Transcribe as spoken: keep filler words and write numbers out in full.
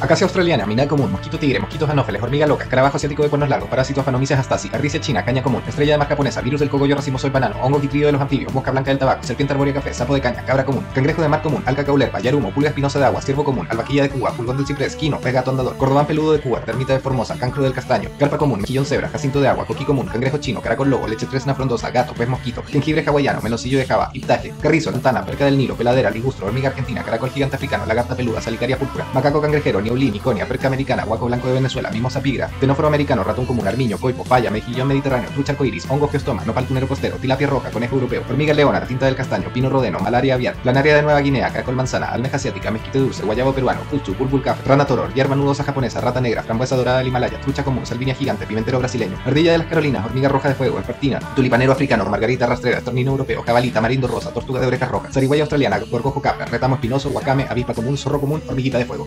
Acacia australiana, miná común, mosquito tigre, mosquitos anófeles, hormiga loca, escarabajo asiático de cuernos largos, parásitos Aphanomyces astaci, Ardisia china, caña común, estrella de mar japonesa, virus del cogollo racimoso del banano, hongo quitrido de los anfibios, mosca blanca del tabaco, serpiente arbórea café, sapo de caña, cabra común, cangrejo de mar común, alga caulerpa, yarumo, pulga espinosa de agua, ciervo común, albahaquilla de Cuba, pulgón del ciprés, quino, pez gato andador, cordobán peludo de Cuba, termita de Formosa, cancro del castaño, carpa común, mejillón cebra, jacinto de agua, coquí común, cangrejo chino, caracol lobo, lechetrezna frondosa, gato, pez mosquito, jengibre hawaiano, meloncillo de Java, hiptage, carrizo, lantana, perca del Nilo, peladera, ligustro, hormiga argentina, caracol gigante africano, lagarta peluda, salicaria púrpura, macaco cangrejero, niulín, iconia, perca americana, guaco blanco de Venezuela, mimosa pigra, tenóforo americano, ratón común, armiño, coipo, falla, mejillón mediterráneo, trucha arcoiris, hongo geostoma, nopal tunero costero, tilapia roja, conejo europeo, hormiga leona, tinta del castaño, pino rodeno, malaria aviar, planaria de Nueva Guinea, caracol manzana, almeja asiática, mezquite dulce, guayabo peruano, puchu, bulbul café, rana toror, hierba nudosa japonesa, rata negra, frambuesa dorada del Himalaya, trucha común, salvinia gigante, pimentero brasileño, ardilla de las Carolinas, hormiga roja de fuego, espartina, tulipanero africano, margarita rastrera, estornino europeo, jabalita, marindo rosa, tortuga de orejas rojas, zarigüeya australiana, gorgojo capra, retamo espinoso, guacame, avispa común, zorro común, hormiguita de fuego.